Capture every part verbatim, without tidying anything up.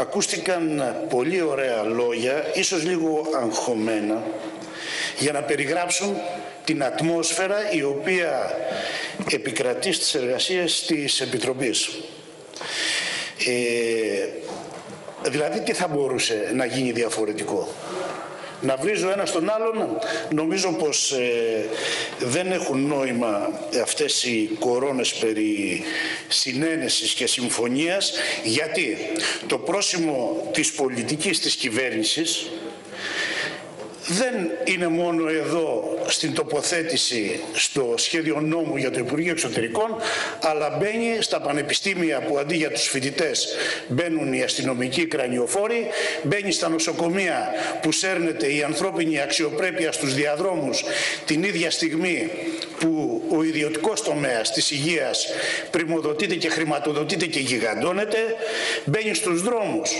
ακούστηκαν πολύ ωραία λόγια, ίσως λίγο αγχωμένα, για να περιγράψουν την ατμόσφαιρα η οποία επικρατεί στις εργασίες της Επιτροπής. Ε, δηλαδή τι θα μπορούσε να γίνει διαφορετικό? Να βρίζω ένα τον άλλον? Νομίζω πως ε, δεν έχουν νόημα αυτές οι κορώνες περί συνένεσης και συμφωνίας, γιατί το πρόσημο της πολιτικής της κυβέρνησης δεν είναι μόνο εδώ στην τοποθέτηση στο σχέδιο νόμου για το Υπουργείο Εξωτερικών, αλλά μπαίνει στα πανεπιστήμια που αντί για τους φοιτητές μπαίνουν οι αστυνομικοί κρανιοφόροι, μπαίνει στα νοσοκομεία που σέρνεται η ανθρώπινη αξιοπρέπεια στους διαδρόμους την ίδια στιγμή που ο ιδιωτικός τομέας της υγείας πρημοδοτείται και χρηματοδοτείται και γιγαντώνεται, μπαίνει στους δρόμους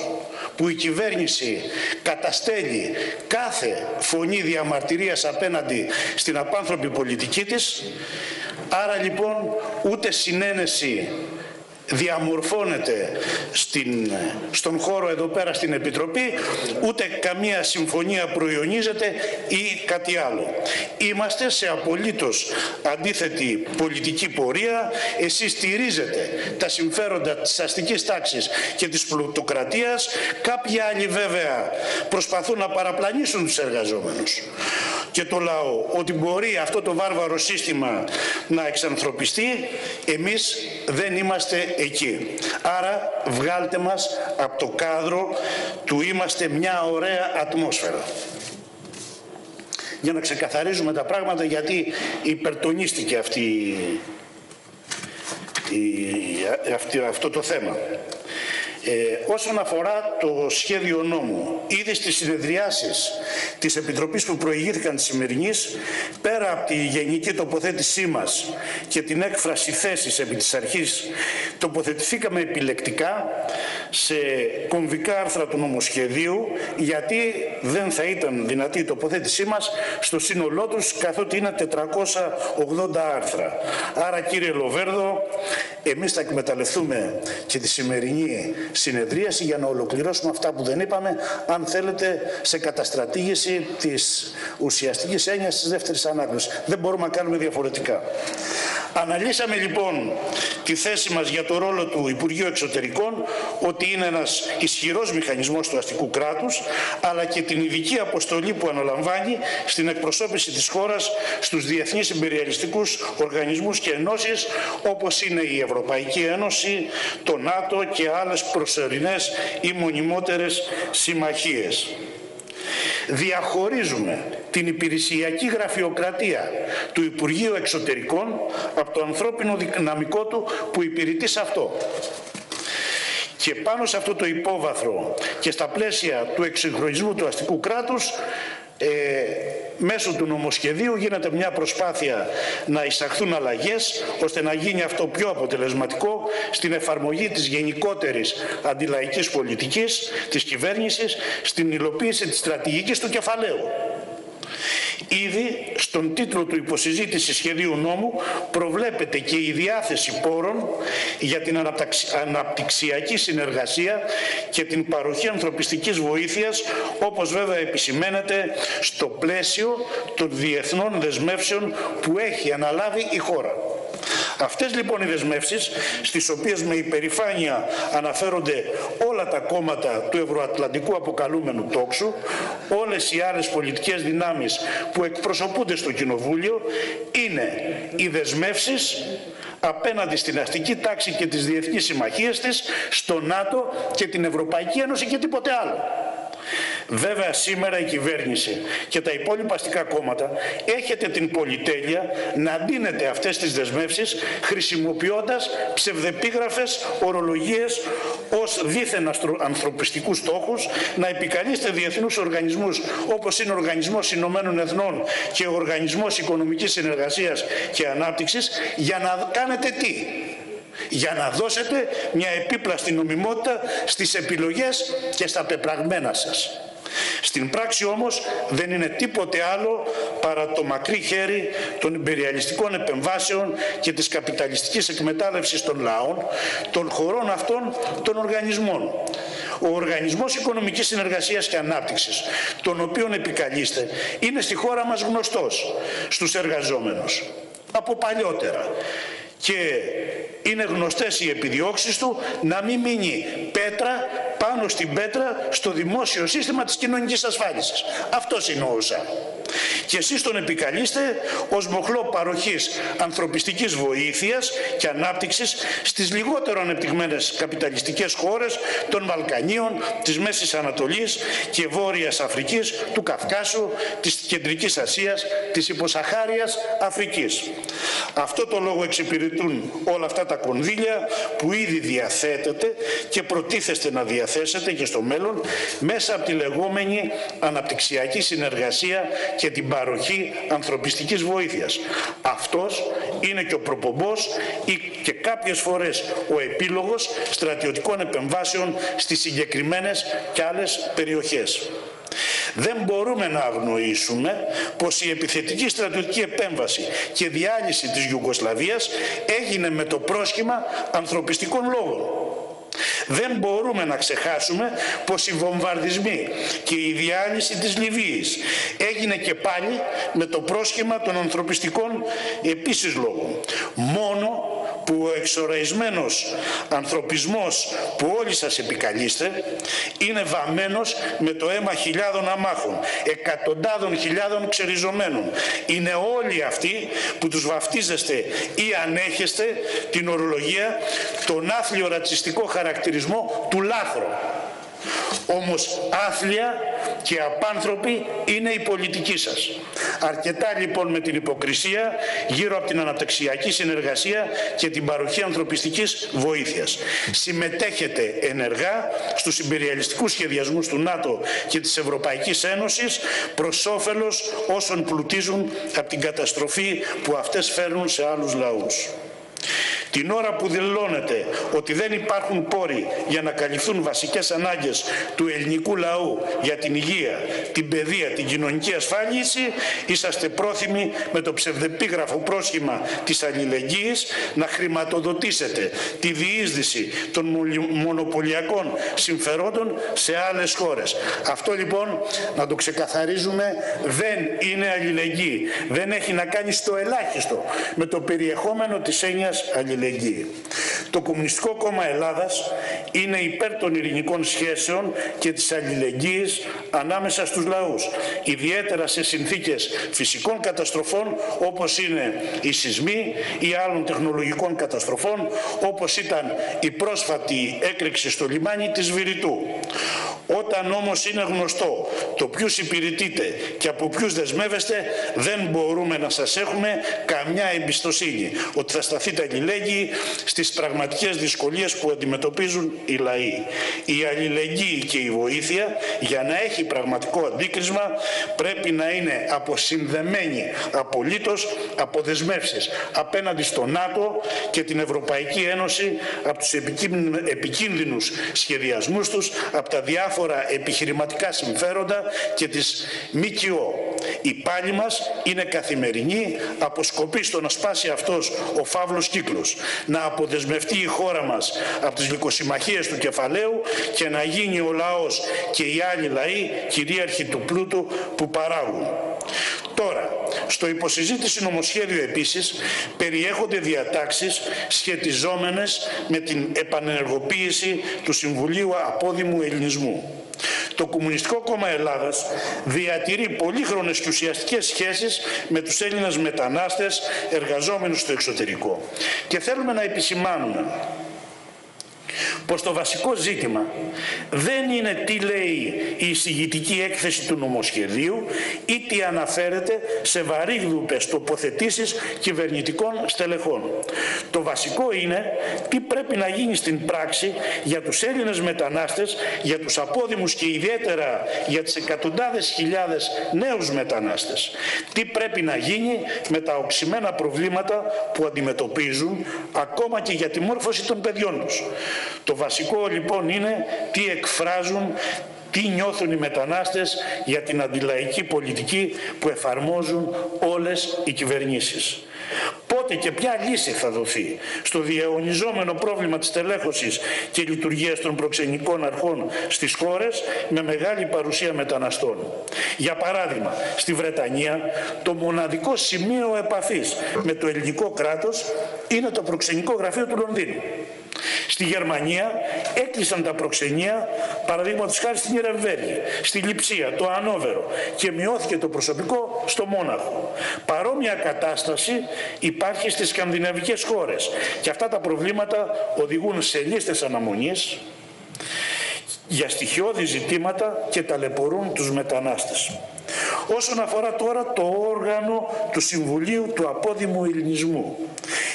που η κυβέρνηση καταστέλει κάθε φωνή διαμαρτυρίας απέναντι στην απάνθρωπη πολιτική της. Άρα λοιπόν ούτε συνένεση διαμορφώνεται στην, στον χώρο εδώ πέρα στην Επιτροπή, ούτε καμία συμφωνία προϊονίζεται ή κάτι άλλο. Είμαστε σε απολύτως αντίθετη πολιτική πορεία. Εσείς στηρίζετε τα συμφέροντα της αστικής τάξης και της πλουτοκρατίας. Κάποιοι άλλοι βέβαια προσπαθούν να παραπλανήσουν τους εργαζόμενους και το λαό, ότι μπορεί αυτό το βάρβαρο σύστημα να εξανθρωπιστεί. Εμείς δεν είμαστε εκεί. Άρα βγάλτε μας από το κάδρο του είμαστε μια ωραία ατμόσφαιρα. Για να ξεκαθαρίζουμε τα πράγματα, γιατί υπερτονίστηκε αυτή, η, αυτή, αυτό το θέμα. Ε, όσον αφορά το σχέδιο νόμου, ήδη στις συνεδριάσεις της Επιτροπής που προηγήθηκαν της σημερινής, πέρα από τη γενική τοποθέτησή μας και την έκφραση θέσης επί της αρχής, τοποθετηθήκαμε επιλεκτικά σε κομβικά άρθρα του νομοσχεδίου, γιατί δεν θα ήταν δυνατή η τοποθέτησή μας στο σύνολό τους, καθότι είναι τετρακόσια ογδόντα άρθρα. Άρα, κύριε Λοβέρδο, εμείς θα εκμεταλλευτούμε και τη σημερινή συνεδρίαση για να ολοκληρώσουμε αυτά που δεν είπαμε, αν θέλετε, σε καταστρατήγηση της ουσιαστικής έννοιας της δεύτερης ανάγνωσης. Δεν μπορούμε να κάνουμε διαφορετικά. Αναλύσαμε λοιπόν τη θέση μας για το ρόλο του Υπουργείου Εξωτερικών, ότι είναι ένας ισχυρός μηχανισμός του αστικού κράτους, αλλά και την ειδική αποστολή που αναλαμβάνει στην εκπροσώπηση της χώρας στους διεθνείς υπεριαλιστικούς οργανισμούς και ενώσεις, όπως είναι η Ευρωπαϊκή Ένωση, το ΝΑΤΟ και άλλες προσωρινές ή μονιμότερες συμμαχίες. Διαχωρίζουμε την υπηρεσιακή γραφειοκρατία του Υπουργείου Εξωτερικών από το ανθρώπινο δυναμικό του που υπηρετεί σε αυτό. Και πάνω σε αυτό το υπόβαθρο και στα πλαίσια του εξυγχρονισμού του αστικού κράτους, ε, μέσω του νομοσχεδίου γίνεται μια προσπάθεια να εισαχθούν αλλαγές, ώστε να γίνει αυτό πιο αποτελεσματικό στην εφαρμογή της γενικότερης αντιλαϊκής πολιτικής της κυβέρνησης, στην υλοποίηση της στρατηγικής του κεφαλαίου. Ήδη στον τίτλο του υποσυζήτησης σχεδίου νόμου προβλέπεται και η διάθεση πόρων για την αναπτυξιακή συνεργασία και την παροχή ανθρωπιστικής βοήθειας, όπως βέβαια επισημαίνεται στο πλαίσιο των διεθνών δεσμεύσεων που έχει αναλάβει η χώρα. Αυτές λοιπόν οι δεσμεύσεις, στις οποίες με υπερηφάνεια αναφέρονται όλα τα κόμματα του ευρωατλαντικού αποκαλούμενου τόξου, όλες οι άλλες πολιτικές δυνάμεις που εκπροσωπούνται στο Κοινοβούλιο, είναι οι δεσμεύσεις απέναντι στην αστική τάξη και τις διεθνείς συμμαχίες της, στο ΝΑΤΟ και την Ευρωπαϊκή Ένωση και τίποτε άλλο. Βέβαια, σήμερα η κυβέρνηση και τα υπόλοιπα αστικά κόμματα έχετε την πολυτέλεια να αντίνετε αυτές τις δεσμεύσεις χρησιμοποιώντας ψευδεπίγραφες ορολογίες ως δίθεν ανθρωπιστικούς στόχους, να επικαλείστε διεθνούς οργανισμούς όπως είναι ο Οργανισμός Ηνωμένων Εθνών και ο Οργανισμός Οικονομικής Συνεργασίας και Ανάπτυξης, για να κάνετε τι? Για να δώσετε μια επίπλαστη νομιμότητα στις επιλογές και στα πεπραγμένα σας. Στην πράξη όμως δεν είναι τίποτε άλλο παρά το μακρύ χέρι των υπεριαλιστικών επεμβάσεων και της καπιταλιστικής εκμετάλλευσης των λαών, των χωρών αυτών, των οργανισμών. Ο Οργανισμός Οικονομικής Συνεργασίας και Ανάπτυξης, τον οποίον επικαλείστε, είναι στη χώρα μας γνωστός στους εργαζόμενους από παλιότερα. Και είναι γνωστές οι επιδιώξεις του να μην μείνει πέτρα πάνω στην πέτρα στο δημόσιο σύστημα της κοινωνικής ασφάλισης. Αυτό συννοούσα. Και εσείς τον επικαλείστε ως μοχλό παροχής ανθρωπιστικής βοήθειας και ανάπτυξης στις λιγότερο ανεπτυγμένες καπιταλιστικές χώρες των Βαλκανίων, της Μέσης Ανατολής και Βόρειας Αφρικής, του Καυκάσου, της Κεντρικής Ασίας, της Υποσαχάριας Αφρικής. Αυτό το λόγο εξυπηρετούν όλα αυτά τα κονδύλια που ήδη διαθέτεται και προτίθεστε να διαθέσετε και στο μέλλον μέσα από τη λεγόμενη αναπτυξιακή συνεργασία και την παροχή ανθρωπιστικής βοήθειας. Αυτός είναι και ο προπομπός ή και κάποιες φορές ο επίλογος στρατιωτικών επεμβάσεων στις συγκεκριμένες και άλλες περιοχές. Δεν μπορούμε να αγνοήσουμε πως η επιθετική στρατιωτική επέμβαση και διάλυση της Ιουγκοσλαβίας έγινε με το πρόσχημα ανθρωπιστικών λόγων. Δεν μπορούμε να ξεχάσουμε πως οι βομβαρδισμοί και η διάλυση της Λιβύης έγινε και πάλι με το πρόσχημα των ανθρωπιστικών επίσης λόγων. Μόνο που ο εξοραϊσμένος ανθρωπισμός που όλοι σας επικαλείστε είναι βαμμένος με το αίμα χιλιάδων αμάχων, εκατοντάδων χιλιάδων ξεριζωμένων. Είναι όλοι αυτοί που τους βαφτίζεστε ή ανέχεστε την ορολογία, τον άθλιο ρατσιστικό χαρακτηρισμό του λάθρο. Όμως άθλια και απάνθρωποι είναι η πολιτική σας. Αρκετά λοιπόν με την υποκρισία γύρω από την αναπτυξιακή συνεργασία και την παροχή ανθρωπιστικής βοήθειας. Συμμετέχετε ενεργά στους υπεριαλιστικούς σχεδιασμούς του ΝΑΤΟ και της Ευρωπαϊκής Ένωσης προς όφελος όσων πλουτίζουν από την καταστροφή που αυτές φέρνουν σε άλλους λαούς. Την ώρα που δηλώνεται ότι δεν υπάρχουν πόροι για να καλυφθούν βασικές ανάγκες του ελληνικού λαού για την υγεία, την παιδεία, την κοινωνική ασφάλιση, είσαστε πρόθυμοι με το ψευδεπίγραφο πρόσχημα της αλληλεγγύης να χρηματοδοτήσετε τη διείσδυση των μονοπωλιακών συμφερόντων σε άλλες χώρες. Αυτό λοιπόν, να το ξεκαθαρίζουμε, δεν είναι αλληλεγγύη. Δεν έχει να κάνει στο ελάχιστο με το περιεχόμενο της έννοιας αλληλεγγύης. Το Κομμουνιστικό Κόμμα Ελλάδας είναι υπέρ των ειρηνικών σχέσεων και της αλληλεγγύης ανάμεσα στους λαούς, ιδιαίτερα σε συνθήκες φυσικών καταστροφών όπως είναι οι σεισμοί ή άλλων τεχνολογικών καταστροφών, όπως ήταν η πρόσφατη έκρηξη στο λιμάνι της Βηρητού. Όταν όμως είναι γνωστό το ποιους υπηρετείτε και από ποιους δεσμεύεστε, δεν μπορούμε να σας έχουμε καμιά εμπιστοσύνη ότι θα σταθείτε αλληλέγγυοι στις πραγματικές δυσκολίες που αντιμετωπίζουν οι λαοί. Η αλληλεγγύη και η βοήθεια, για να έχει πραγματικό αντίκρισμα, πρέπει να είναι αποσυνδεμένη απολύτως από δεσμεύσεις απέναντι στο ΝΑΤΟ και την Ευρωπαϊκή Ένωση, από τους επικίνδυνους σχεδιασμούς τους, από τα διάφορα επιχειρηματικά συμφέροντα και της ΜΚΟ. Η πάλη μας είναι καθημερινή, αποσκοπεί στο να σπάσει αυτός ο φαύλος κύκλος, να αποδεσμευτεί η χώρα μας από τις λυκοσυμμαχίες του κεφαλαίου και να γίνει ο λαός και οι άλλοι λαοί κυρίαρχοι του πλούτου που παράγουν. Τώρα, στο υποσυζήτηση νομοσχέδιο επίσης περιέχονται διατάξεις σχετιζόμενες με την επανενεργοποίηση του Συμβουλίου Απόδημου Ελληνισμού. Το Κομμουνιστικό Κόμμα Ελλάδας διατηρεί πολύχρονες και ουσιαστικές σχέσεις με τους Έλληνες μετανάστες εργαζόμενους στο εξωτερικό. Και θέλουμε να επισημάνουμε πως το βασικό ζήτημα δεν είναι τι λέει η εισηγητική έκθεση του νομοσχεδίου ή τι αναφέρεται σε βαρύγδουπες τοποθετήσεις κυβερνητικών στελεχών. Το βασικό είναι τι πρέπει να γίνει στην πράξη για τους Έλληνες μετανάστες, για τους απόδημους και ιδιαίτερα για τις εκατοντάδες χιλιάδες νέους μετανάστες. Τι πρέπει να γίνει με τα οξυμένα προβλήματα που αντιμετωπίζουν ακόμα και για τη μόρφωση των παιδιών τους. Το βασικό λοιπόν είναι τι εκφράζουν, τι νιώθουν οι μετανάστες για την αντιλαϊκή πολιτική που εφαρμόζουν όλες οι κυβερνήσεις. πότε και ποια λύση θα δοθεί στο διαιωνιζόμενο πρόβλημα της τελέχωσης και λειτουργίας των προξενικών αρχών στις χώρες με μεγάλη παρουσία μεταναστών. Για παράδειγμα, στη Βρετανία το μοναδικό σημείο επαφής με το ελληνικό κράτος είναι το προξενικό γραφείο του Λονδίνου. Στη Γερμανία έκλεισαν τα προξενία, παραδείγματος χάρη στην Ιρεμβέργη, στη Λιψία, το Ανόβερο, και μειώθηκε το προσωπικό στο Μόναχο. Παρόμοια κατάσταση υπάρχει στις σκανδιναβικές χώρες και αυτά τα προβλήματα οδηγούν σε λίστες αναμονής για στοιχειώδη ζητήματα και ταλαιπωρούν τους μετανάστες. Όσον αφορά τώρα το όργανο του Συμβουλίου του Απόδημου Ελληνισμού,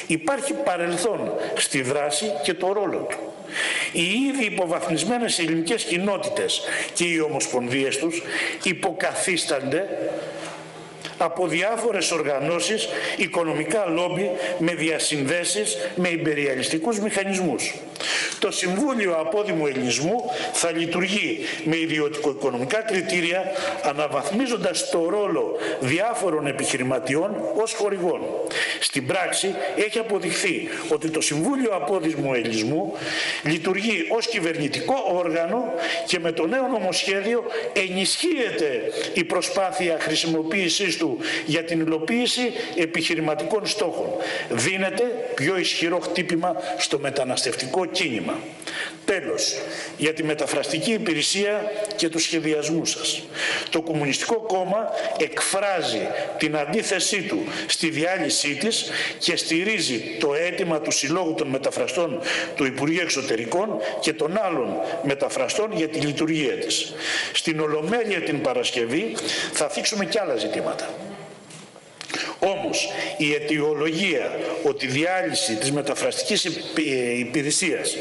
υπάρχει παρελθόν στη δράση και το ρόλο του. Οι ήδη υποβαθμισμένες ελληνικές κοινότητες και οι ομοσπονδίες τους υποκαθίστανται από διάφορες οργανώσεις, οικονομικά λόμπι με διασυνδέσεις με υπεριαλιστικούς μηχανισμούς. Το Συμβούλιο Απόδημου Ελληνισμού θα λειτουργεί με ιδιωτικο-οικονομικά κριτήρια, αναβαθμίζοντας το ρόλο διάφορων επιχειρηματιών ως χορηγών. Στην πράξη έχει αποδειχθεί ότι το Συμβούλιο Απόδημου Ελληνισμού λειτουργεί ως κυβερνητικό όργανο και με το νέο νομοσχέδιο ενισχύεται η προσπάθεια χρησιμοποίησής του για την υλοποίηση επιχειρηματικών στόχων. Δίνεται πιο ισχυρό χτύπημα στο μεταναστευτικό κίνημα. Τέλος, για τη μεταφραστική υπηρεσία και τους σχεδιασμούς σας. Το Κομμουνιστικό Κόμμα εκφράζει την αντίθεσή του στη διάλυσή της και στηρίζει το αίτημα του Συλλόγου των Μεταφραστών του Υπουργείου Εξωτερικών και των άλλων μεταφραστών για τη λειτουργία της. Στην Ολομέλεια την Παρασκευή θα θίξουμε κι άλλα ζητήματα. Όμως, η αιτιολογία ότι η διάλυση της μεταφραστικής υπηρεσίας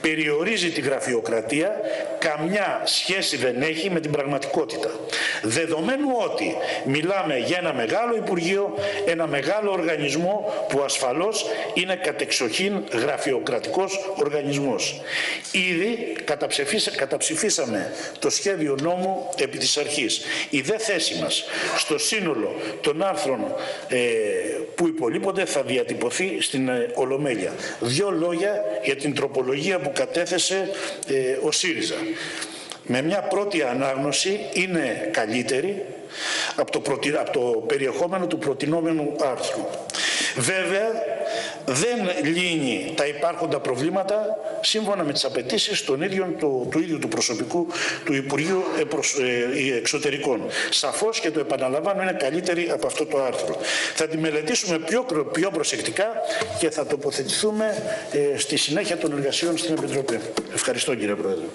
περιορίζει τη γραφειοκρατία καμιά σχέση δεν έχει με την πραγματικότητα. Δεδομένου ότι μιλάμε για ένα μεγάλο Υπουργείο, ένα μεγάλο οργανισμό που ασφαλώς είναι κατεξοχήν γραφειοκρατικός οργανισμός. Ήδη καταψηφίσαμε το σχέδιο νόμου επί της αρχής. Η δε θέση μας στο σύνολο των άρθρων που υπολείπονται θα διατυπωθεί στην Ολομέλεια. Δύο λόγια για την τροπολογία που κατέθεσε ο ΣΥΡΙΖΑ. Με μια πρώτη ανάγνωση είναι καλύτερη από το, προτι... από το περιεχόμενο του προτινόμενου άρθρου. Βέβαια, δεν λύνει τα υπάρχοντα προβλήματα σύμφωνα με τις απαιτήσεις των ίδιων, του, του ίδιου του προσωπικού του Υπουργείου Εξωτερικών. Σαφώς και το επαναλαμβάνω είναι καλύτερη από αυτό το άρθρο. Θα τη μελετήσουμε πιο, πιο προσεκτικά και θα τοποθετηθούμε ε, στη συνέχεια των εργασιών στην Επιτροπή. Ευχαριστώ κύριε Πρόεδρε.